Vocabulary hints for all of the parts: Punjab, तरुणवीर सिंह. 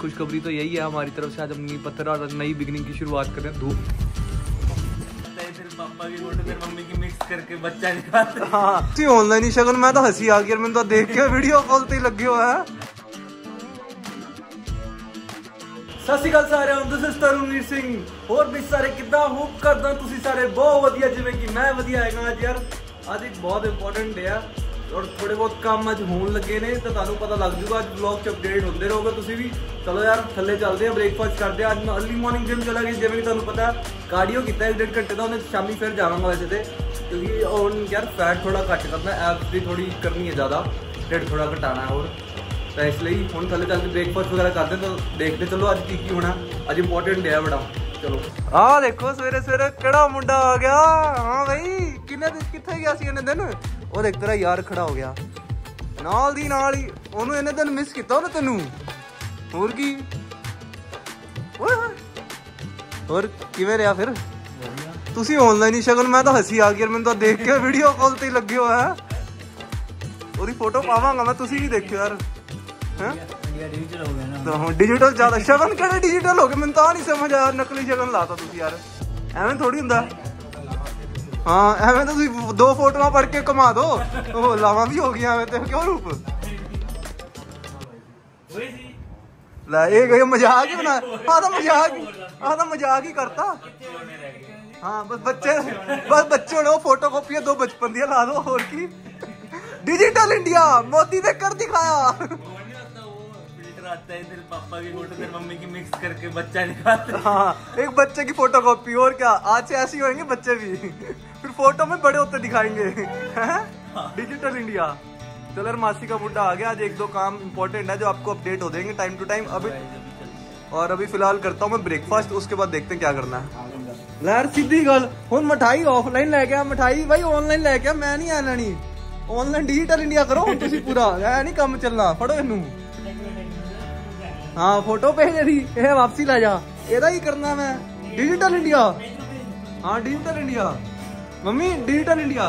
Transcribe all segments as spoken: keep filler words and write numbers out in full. खुशखबरी तो यही है हमारी तरफ से, आज हम नई पत्थर और नई बिगनिंग की शुरुआत करें। धूप पापा की फोटो फिर मम्मी की मिक्स करके बच्चा निकालते हैं। ऑनलाइन ही शगन मैं तो हंसी आ गई, मैंने तो देख के वीडियो कॉल पे लगी हुआ है। सत श्री अकाल सारे, दिस इज तरुणवीर सिंह और भी सारे कितना होप करता तुसी सारे बहुत वधिया जिवें कि मैं वधिया हैगा। आज यार आज एक बहुत इंपॉर्टेंट डे है और थोड़े बहुत काम अज होने लगे ने तो तुहानू पता लग जूगा, अज ब्लॉग च अपडेट होंदे रहोगे तुसी भी। चलो यार थल्ले चलते हैं, ब्रेकफास्ट करते हैं। अज मैं अर्ली मॉर्निंग जिम चला गया, जिवें कि तुहानू पता कार्डियो किया एक डेढ़ घंटे का, उन्हें शामी फिर जावांगा वैसे तो, क्योंकि और यार फैट थोड़ा घट करना, एब्स भी थोड़ी करनी है ज़्यादा, वेट थोड़ा घटाना है। और तो इसलिए हूँ थल्ले चलते ब्रेकफास्ट वगैरह करते हैं तो देखते चलो अज की की होना, अज इंपॉर्टेंट डे है बड़ा। चलो हाँ देखो सवेरे सवेरे केड़ा मुंडा आ गया। हाँ भाई किन्ने दिन कितने गया सी, इन्ने दिन और एक तरह यार खड़ा हो गया नाल दी नाल ही, ओनू इन्ने दिन मिस किया उन्हें तेनू होर की और किवें रहा फिर तुसी ऑनलाइन ही शगन मैं तो हंसी आ गई, मैंने तो देख के वीडियो कॉल ते लगे हुआ है। ओदी फोटो पावांगा मैं, तुसी भी देखियो यार। हैं डिजिटल हो गया ना तो हम डिजिटल ज्यादा शगन केड़ा डिजिटल हो गया, मैंने तो नहीं समझ आया, नकली शगन लाता तुसी यार, एवें थोड़ी हुंदा। हाँ एवें तो दो फोटो पढ़ के कमा दो तो लावा भी हो गया एवें क्यों रूप ला ये मजाक ही बना, हाँ तो मजाक हाँ तो मजाक ही करता। हाँ बस बच्चे बस बच्चे लो फोटो कॉपियां दो बचपन दिया ला दो और की। डिजिटल इंडिया मोदी ने कर दिखाया। आता है तेरे पापा की फोटो तेरे मम्मी की मिक्स करके बच्चा निकालते हैं। हाँ एक बच्चे की फोटो कॉपी और क्या, आज से ऐसे ही होंगे बच्चे भी फिर फोटो में बड़े होते दिखाएंगे। Digital India. चलो यार मासी का बुड्ढा आ गया, आज एक दो काम इम्पोर्टेंट है जो आपको अपडेट हो देंगे टाइम टू टाइम। अभी और अभी फिलहाल करता हूँ मैं ब्रेकफास्ट, उसके बाद देखते हैं क्या करना है। यार सीधी गल हुन मिठाई ऑफलाइन लै गया, मिठाई भाई ऑनलाइन लै गया, मैं नहीं आ लैनी ऑनलाइन। डिजिटल इंडिया करो हुन तुसीं पूरा, ऐ नहीं कम चलना, फड़ो इनू। हाँ फोटो भेज दी ये वापसी ला जा, एदा ही करना मैं। Digital India. हाँ digital India mummy, digital India.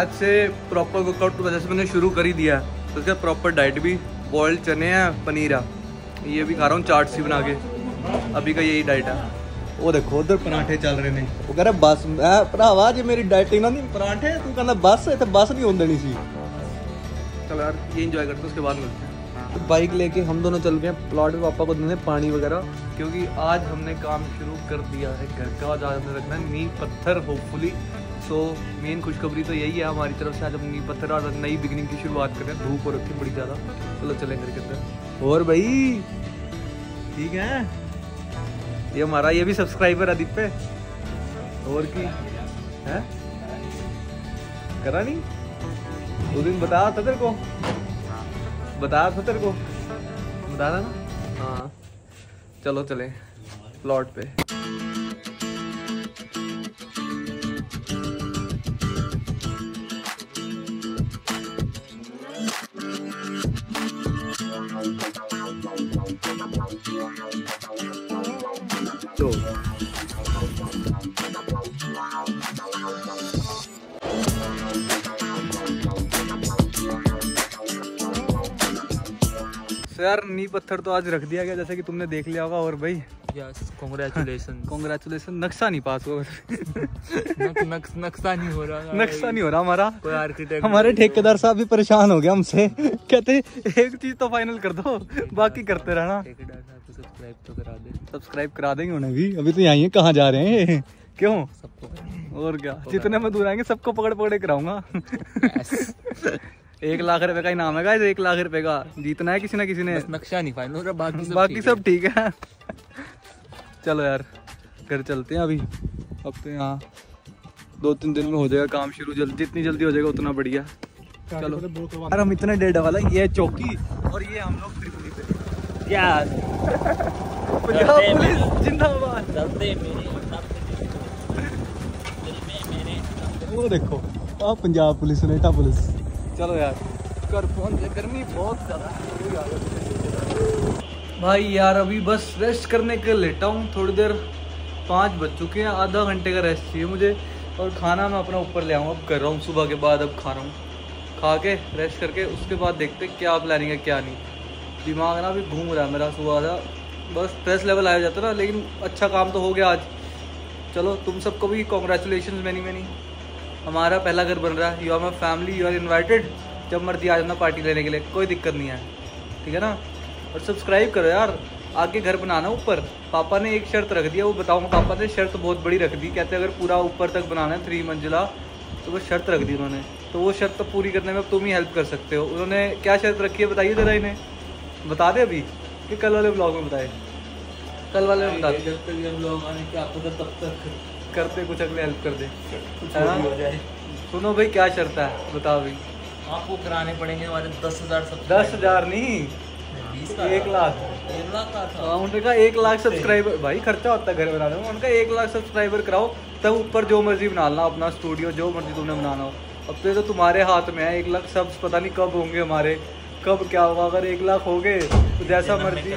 आज से प्रॉपर वर्कआउट की वजह से मैंने शुरू कर ही दिया है, तो उसका प्रॉपर डाइट भी, बॉइल्ड चने हैं, पनीर है, ये भी खा रहा हूँ चाट सी बना के, अभी का यही डाइट है। वो देखो उधर पराठे चल रहे ने, वो कह रहा बस भरावा जी मेरी डाइटिंग ना नहीं पराठे, तू कहना बस इतने बस नहीं होंदे नहीं सी। चलो यार ये इंजॉय करते हैं, उसके बाद मिलते हैं। तो बाइक लेके हम दोनों चल गए प्लॉट में, पापा को देने पानी वगैरह, क्योंकि आज हमने काम शुरू कर दिया है घर का। आज हमने रखना है नींव पत्थर होपफुली, सो मेन खुशखबरी तो यही है हमारी तरफ से, आज हम नींव पत्थर और नई बिगनिंग की शुरुआत कर रहे हैं। धूप हो रखी बड़ी ज़्यादा, चलो चले घर के अंदर। और भाई ठीक है, ये हमारा ये भी सब्सक्राइबर अदीप पे और की है करा नहीं उस दिन बताया था तेरे को, बताया था तेरे को बताया ना। हाँ चलो चले प्लॉट पे। तो यार नी पत्थर तो आज रख दिया गया जैसे कि तुमने देख लिया होगा। और भाई यस कांग्रेचुलेशन कांग्रेचुलेशन, नक्शा नहीं पास हो नक्स, नक्शा नहीं हो रहा नक्शा नहीं हो रहा हमारा, कोई आर्किटेक्ट हमारे ठेकेदार साहब भी परेशान हो गया हमसे कहते एक चीज तो फाइनल कर दो बाकी करते रहना। ठेकेदार साहब को सब्सक्राइब तो करा दे, सब्सक्राइब करा देंगे उन्हें भी, अभी तो यहीं है, कहाँ जा रहे हैं क्यों सबको और क्या जितने मजदूर आएंगे सबको पकड़ पकड़े कराऊंगा। एक लाख रुपए का इनाम है गाइस, एक लाख रुपए का जीतना है किसी ना किसी ने। नक्शा नहीं फाइनल हो रहा, बाकी सब बाकी सब ठीक है। चलो यार घर चलते हैं अभी, अब तो यहाँ दो तीन दिन में हो जाएगा काम शुरू, जल्दी जितनी जल्दी हो जाएगा उतना बढ़िया। चलो यार हम इतने डेढ़ वाला, ये चौकी और ये हम लोग त्रिपुरी पे यार पंजाब पुलिस जिंदाबाद। वो देखो आ पंजाब पुलिस नेटा पुलिस। चलो यार कर फोन से गर्मी बहुत ज़्यादा भाई यार, अभी बस रेस्ट करने के लेटा हूँ थोड़ी देर, पाँच बज चुके हैं, आधा घंटे का रेस्ट चाहिए मुझे। और खाना मैं अपना ऊपर ले आऊँ, अब कर रहा हूँ सुबह के बाद, अब खा रहा हूँ खा के रेस्ट करके उसके बाद देखते क्या प्लानिंग है क्या नहीं। दिमाग ना अभी घूम रहा है मेरा सुबह का, बस स्ट्रेस लेवल आया जाता ना, लेकिन अच्छा काम तो हो गया आज। चलो तुम सबको भी कॉन्ग्रेचुलेशन मैनी मैनी, हमारा पहला घर बन रहा है। You are my family, you are invited, जब मर्जी आ जाना पार्टी लेने के लिए, कोई दिक्कत नहीं है, ठीक है ना। और सब्सक्राइब करो यार, आगे घर बनाना ऊपर। पापा ने एक शर्त रख दिया, वो बताऊँ, पापा ने शर्त बहुत बड़ी रख दी, कहते अगर पूरा ऊपर तक बनाना है थ्री मंजिला, तो वो शर्त रख दी उन्होंने, तो वो शर्त तो पूरी करने में तुम ही हेल्प कर सकते हो। उन्होंने क्या शर्त रखी है बताइए ज़रा, इन्हें बता दे अभी कि कल वाले ब्लॉग में बताए, कल वाले में बता दें, तब तक करते कुछ अगले हेल्प कर दे, सुनो भाई क्या शर्त है बताओ भाई। आपको कराने पड़ेंगे हमारे दस हज़ार दस हज़ार नहीं एक लाख एक लाख का उनका एक लाख सब्सक्राइबर, भाई खर्चा होता है घर बनाने में, उनका एक लाख सब्सक्राइबर कराओ, तब ऊपर जो मर्जी बनाना, अपना स्टूडियो जो मर्जी तुमने बनाना हो। अब तो, तो तुम्हारे हाथ में है एक लाख सब्स, पता नहीं कब होंगे हमारे, कब क्या होगा। अगर एक लाख हो गए तो जैसा मर्जी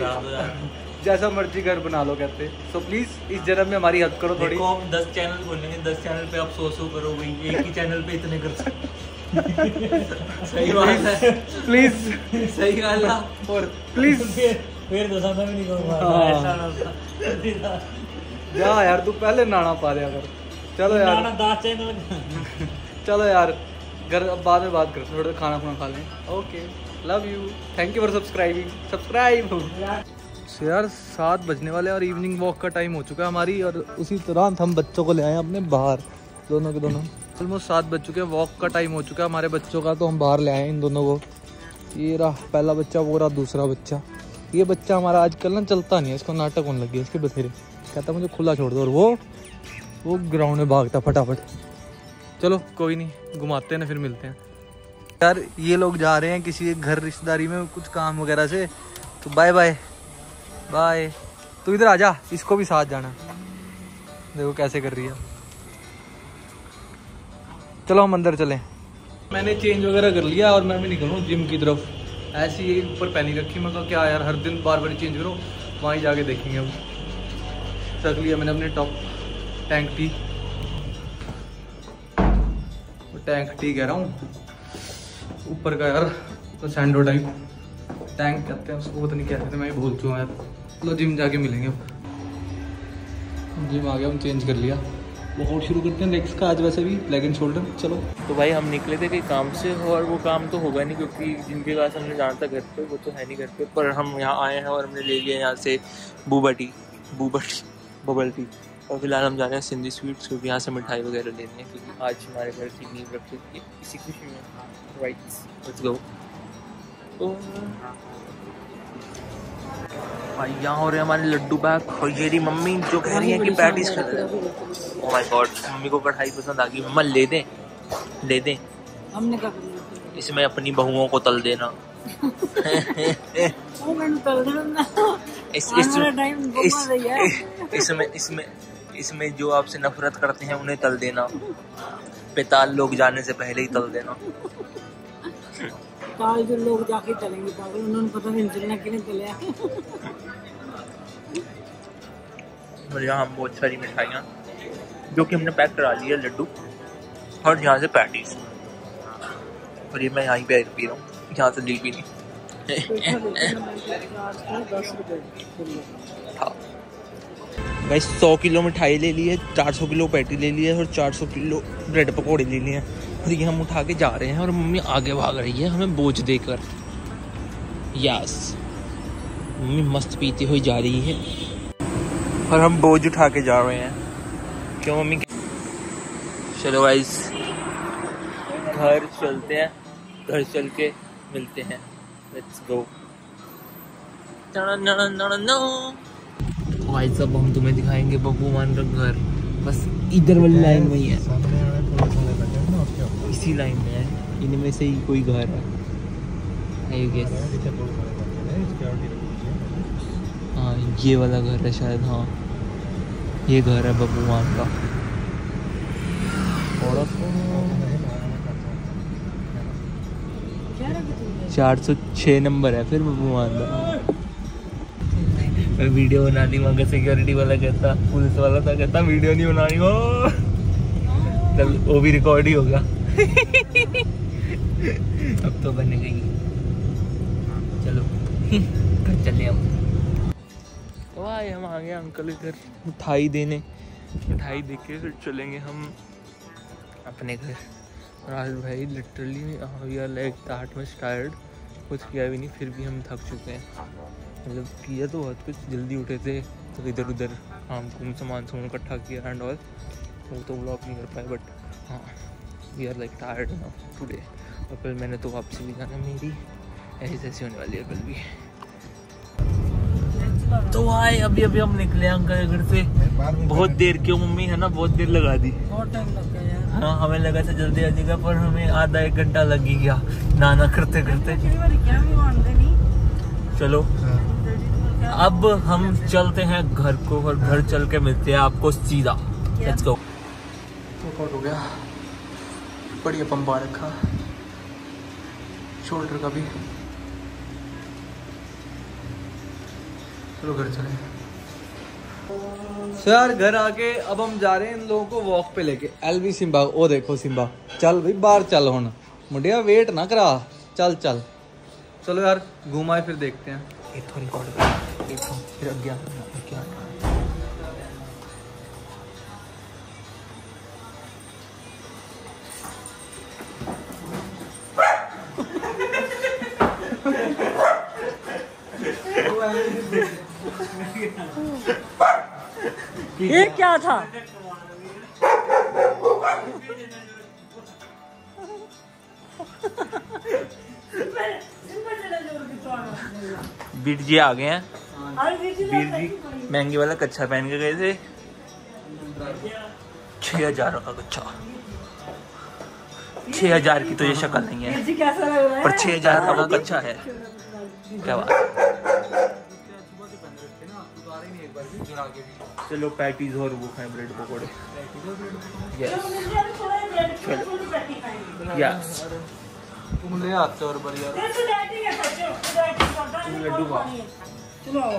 जैसा मर्जी घर बना लो, कहते। सो प्लीज इस जन्म में हमारी हेल्प करो थोड़ी, हम दस चैनल खोलेंगे, दस चैनल पे आप सो सो करो, एक ही चैनल पे इतने कर सकते सही बात है, प्लीज सही बात है। और प्लीज फिर दो साल में नहीं करूँगा जा यार, तू पहले नाना पा रहे अगर। चलो यार चलो यार घर, अब बाद में बात करते, थोड़ा खाना खुना खा लें। Okay, love you, thank you for subscribing subscribe so यार सात बजने वाले और इवनिंग वॉक का टाइम हो चुका है हमारी, और उसी तरह हम बच्चों को ले आए अपने बाहर, दोनों के दोनों। ऑलमोस्ट सात बज चुके हैं, वॉक का टाइम हो चुका है हमारे बच्चों का, तो हम बाहर ले आए इन दोनों को। ये रहा पहला बच्चा, वो रहा दूसरा बच्चा। ये बच्चा हमारा आजकल ना चलता नहीं है, इसको नाटक होने लग गया, इसके बसेरे कहता मुझे खुला छोड़ दो, और वो वो ग्राउंड में भागता फटाफट। चलो कोई नहीं, घुमाते हैं ना, फिर मिलते हैं। यार ये लोग जा रहे हैं किसी एक घर रिश्तेदारी में कुछ काम वगैरह से, तो बाय बाय बाय। तू इधर आ जा, इसको भी साथ जाना, देखो कैसे कर रही है। चलो हम अंदर चलें। मैंने चेंज वगैरह कर लिया और मैं भी निकलूँ जिम की तरफ, ऐसी ही ऊपर पहनी रखी, मैं कहा क्या यार हर दिन बार बार चेंज करो, वहीं जाके देखेंगे। अब रख लिया मैंने अपने top tank tee, tank tee कह रहा हूँ, ऊपर का यार तो सैंडो टाइप टैंक कहते हैं उसको, पता नहीं क्या कहते हैं, मैं ही भूल चुका यार। चलो जिम जाके मिलेंगे, अब जिम आ गया, हम चेंज कर लिया, बहुत शुरू करते हैं लेग्स का आज, वैसे भी लेग एंड शोल्डर। चलो तो भाई हम निकले थे कि काम से, और वो काम तो होगा नहीं क्योंकि जिनके पास हमने जाना था घर पे वो तो है नहीं घर पे, पर हम यहाँ आए हैं और हमने ले लिया यहाँ से boba tea boba tea bubble tea, और फिलहाल हम जा रहे हैं सिंधी स्वीट्स क्योंकि यहाँ से मिठाई वगैरह लेनी है, क्योंकि आज हमारे घर की नींव रखी थी इसी खुशी में। Right go. भाई यहाँ हो रहे हैं हमारे लड्डू पैक, और ये रही मम्मी जो कह रही है कि पैटीज खा रहे हैं। ओह माय गॉड, मम्मी को कढ़ाई पसंद आ गई। मम्मा ले दें ले दें, हमने कहा इसमें अपनी बहुओं को तल देना इसमें इसमें इसमें जो आपसे नफरत करते हैं उन्हें तल देना, बेताल लोग जाने से पहले ही तल देना, काल जो लोग जाके चलेंगे पागल, उन्होंने पता नहीं चलना किने चले। और यहाँ बहुत सारी मिठाइयाँ जो कि हमने पैक करा ली है, लड्डू और यहाँ से पैटीज, और ये मैं यहाँ पे पी रहा हूँ, यहाँ से ली भी नहीं भाई। सौ किलो मिठाई ले ली है, चार सौ किलो पैटी ले ली है, और चार सौ किलो ब्रेड पकौड़े ले लिए हैं, और ये हम उठा के जा रहे हैं, और मम्मी आगे भाग रही है हमें बोझ देकर। यस, मम्मी मस्त पीती हुई जा रही है और हम बोझ उठा के जा रहे हैं, क्यों मम्मी? चलो गाइस घर चलते हैं, घर चल के मिलते हैं। Let's go. गाइस अब हम तुम्हें दिखाएंगे भगवान का घर, बस इधर वाली लाइन में ही है, इसी लाइन में है, इनमें से ही कोई घर है आई गेस। हाँ ये वाला घर है शायद, हाँ ये घर है भगवान का। चार सौ छः नंबर है फिर भगवान का। मैं वीडियो बनानी मांगा, सिक्योरिटी वाला कहता, पुलिस वाला था कहता वीडियो नहीं बनानी, वो वो भी रिकॉर्ड ही होगा अब तो बन गई। चलो घर चले हम। वाह हम आ गए अंकल इधर मिठाई देने, मिठाई देके फिर चलेंगे हम अपने घर। राज भाई literally we are like that much tired, कुछ किया भी नहीं फिर भी हम थक चुके हैं। मतलब किया तो बहुत कुछ, जल्दी उठे थे तो इधर उधर आम घूम सामान सामान इकट्ठा किया एंड ऑल, वो तो ब्लॉक नहीं कर पाए बट हाँ we are like tired today. और फिर मैंने तो वापसी भी जाना, मेरी ऐसी ऐसी होने वाली है कल भी। तो भाई अभी अभी हम निकले अंकल घर से, बहुत देर क्यों मम्मी है ना, बहुत देर लगा दी, बहुत टाइम लग गया। हाँ हमें लगा था जल्दी आ जाएगा पर हमें आधा एक घंटा लग ही गया नाना करते करते। चलो अब हम चलते हैं घर को और घर चल के मिलते हैं आपको सीधा। Let's go. हो गया बढ़िया, पंपा रखा, शोल्डर का भी। चलो घर चले। सो यार घर आके अब हम जा रहे हैं इन लोगों को वॉक पे लेके। एलवी सिम्बा, ओ देखो सिम्बा, चल भाई बाहर चल, हुन मुंडिया वेट ना करा, चल चल। चलो यार घूमाए फिर देखते हैं। इथों रिकॉर्ड कर, इथों फिर आगे आगे। ये क्या था? बीर जी आ गए हैं। बीर जी महंगे वाला कच्छा पहन के गए थे, छह हजार का कच्छा। छह हजार की तो ये शक्ल नहीं है पर छह हजार का वो कच्छा है। क्या बात। चलो पैटीज और वो खाएं, ब्रेड पकौड़े। यस आते और बढ़िया लड्डू खा। चलो आओ।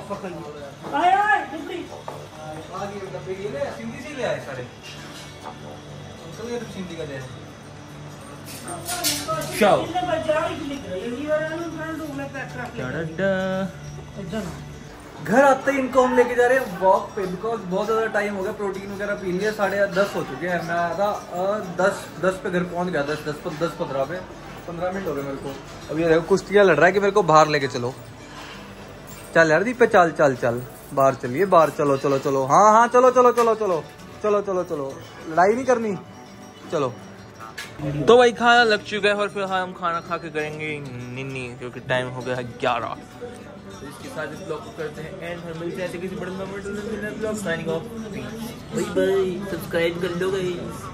घर आते ही इनको हम लेके जा रहे हैं वॉक पे बिकॉज बहुत ज़्यादा टाइम हो गया, प्रोटीन वगैरह पी लिया। साढ़े दस हो चुके हैं, मैं आया था दस दस पे घर पहुंच गया, दस दस पर दस पंद्रह पे पंद्रह मिनट हो गए मेरे को। अब ये देखो कुश्तियाँ लड़ रहा है कि मेरे को बाहर लेके चलो, चल यार दीप पे चल चल चल बाहर, चलिए बाहर, चलो चलो चलो, हाँ हाँ चलो चलो चलो चलो चलो चलो चलो, लड़ाई नहीं करनी चलो। तो भाई खाना लग चुका है और फिर हम खाना खा के करेंगे निन्नी क्योंकि टाइम हो गया है ग्यारह। तो इसके साथ इस ब्लॉग को करते हैं एंड, हमें मिलते हैं ऐसे किसी बड़े ब्लॉग में। बाय बाय, सब्सक्राइब कर लो गाइस।